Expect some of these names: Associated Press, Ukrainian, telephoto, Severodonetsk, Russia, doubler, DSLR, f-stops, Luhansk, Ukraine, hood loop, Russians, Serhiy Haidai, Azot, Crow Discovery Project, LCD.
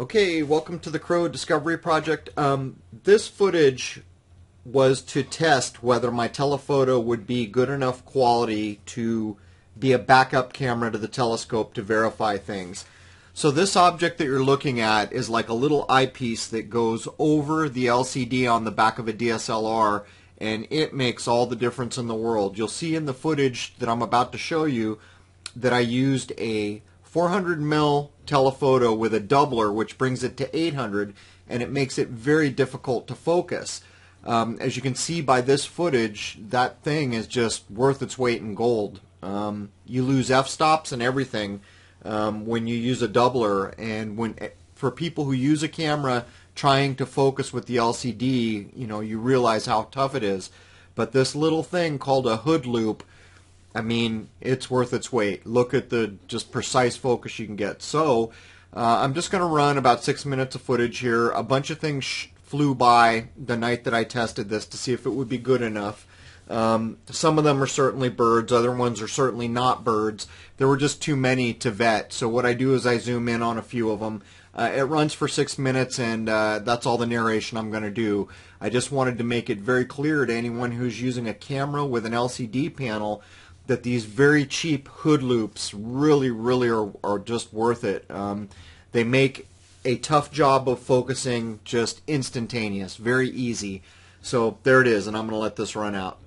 Okay, welcome to the Crow Discovery Project. This footage was to test whether my telephoto would be good enough quality to be a backup camera to the telescope to verify things. So this object that you're looking at is like a little eyepiece that goes over the LCD on the back of a DSLR, and it makes all the difference in the world. You'll see in the footage that I'm about to show you that I used a 400 mil telephoto with a doubler, which brings it to 800, and it makes it very difficult to focus. As you can see by this footage, that thing is just worth its weight in gold. You lose f-stops and everything when you use a doubler, and for people who use a camera trying to focus with the LCD, you know, you realize how tough it is. But this little thing called a hood loop, I mean, it's worth its weight. Look at the just precise focus you can get. So I'm just going to run about 6 minutes of footage here. A bunch of things flew by the night that I tested this to see if it would be good enough. Some of them are certainly birds, other ones are certainly not birds. There were just too many to vet, so what I do is I zoom in on a few of them. It runs for 6 minutes, and that's all the narration I'm going to do. I just wanted to make it very clear to anyone who's using a camera with an LCD panel that these very cheap hood loops really are just worth it. They make a tough job of focusing just instantaneous, very easy. So there it is, and I'm going to let this run out.